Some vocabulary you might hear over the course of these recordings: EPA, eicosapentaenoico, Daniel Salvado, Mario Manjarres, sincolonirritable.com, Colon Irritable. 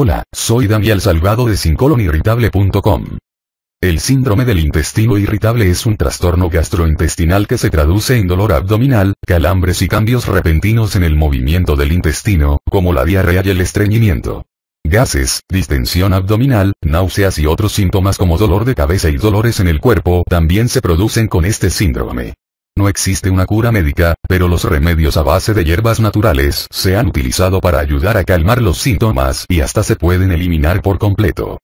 Hola, soy Daniel Salvado de sincolonirritable.com. El síndrome del intestino irritable es un trastorno gastrointestinal que se traduce en dolor abdominal, calambres y cambios repentinos en el movimiento del intestino, como la diarrea y el estreñimiento. Gases, distensión abdominal, náuseas y otros síntomas como dolor de cabeza y dolores en el cuerpo también se producen con este síndrome. No existe una cura médica, pero los remedios a base de hierbas naturales se han utilizado para ayudar a calmar los síntomas y hasta se pueden eliminar por completo.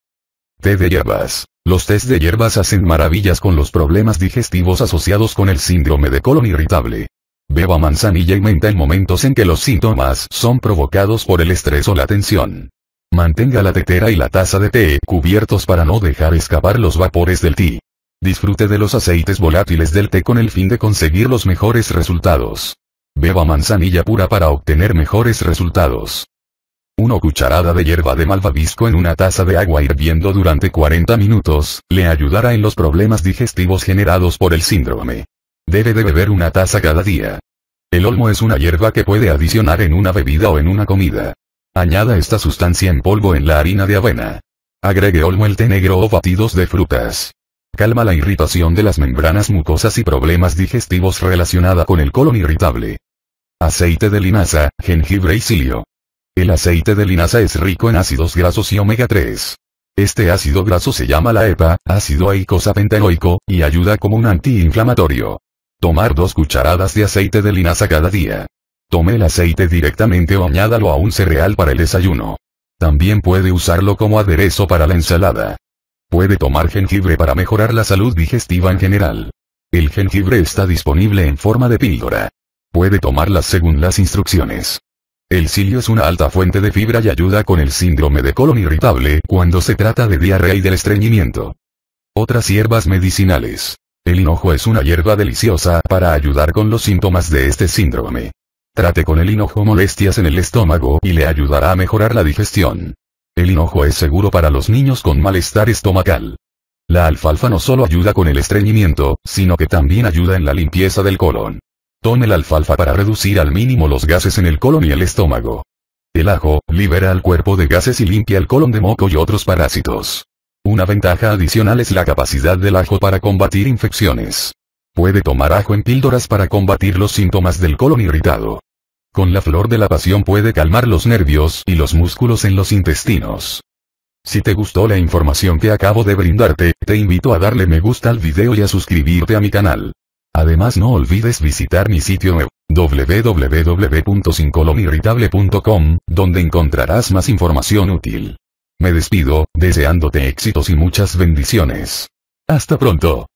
Té de hierbas. Los tés de hierbas hacen maravillas con los problemas digestivos asociados con el síndrome de colon irritable. Beba manzanilla y menta en momentos en que los síntomas son provocados por el estrés o la tensión. Mantenga la tetera y la taza de té cubiertos para no dejar escapar los vapores del té. Disfrute de los aceites volátiles del té con el fin de conseguir los mejores resultados. Beba manzanilla pura para obtener mejores resultados. 1 cucharada de hierba de malvavisco en una taza de agua hirviendo durante 40 minutos, le ayudará en los problemas digestivos generados por el síndrome. Debe de beber una taza cada día. El olmo es una hierba que puede adicionar en una bebida o en una comida. Añada esta sustancia en polvo en la harina de avena. Agregue olmo al té negro o batidos de frutas. Calma la irritación de las membranas mucosas y problemas digestivos relacionada con el colon irritable. Aceite de linaza, jengibre y cilio. El aceite de linaza es rico en ácidos grasos y omega 3. Este ácido graso se llama la EPA, ácido eicosapentaenoico, y ayuda como un antiinflamatorio. Tomar 2 cucharadas de aceite de linaza cada día. Tome el aceite directamente o añádalo a un cereal para el desayuno. También puede usarlo como aderezo para la ensalada. Puede tomar jengibre para mejorar la salud digestiva en general. El jengibre está disponible en forma de píldora. Puede tomarlas según las instrucciones. El cilio es una alta fuente de fibra y ayuda con el síndrome de colon irritable cuando se trata de diarrea y del estreñimiento. Otras hierbas medicinales. El hinojo es una hierba deliciosa para ayudar con los síntomas de este síndrome. Trate con el hinojo molestias en el estómago y le ayudará a mejorar la digestión. El hinojo es seguro para los niños con malestar estomacal. La alfalfa no solo ayuda con el estreñimiento, sino que también ayuda en la limpieza del colon. Tome la alfalfa para reducir al mínimo los gases en el colon y el estómago. El ajo libera al cuerpo de gases y limpia el colon de moco y otros parásitos. Una ventaja adicional es la capacidad del ajo para combatir infecciones. Puede tomar ajo en píldoras para combatir los síntomas del colon irritado. Con la flor de la pasión puede calmar los nervios y los músculos en los intestinos. Si te gustó la información que acabo de brindarte, te invito a darle me gusta al video y a suscribirte a mi canal. Además, no olvides visitar mi sitio web, www.sincolonirritable.com, donde encontrarás más información útil. Me despido, deseándote éxitos y muchas bendiciones. Hasta pronto.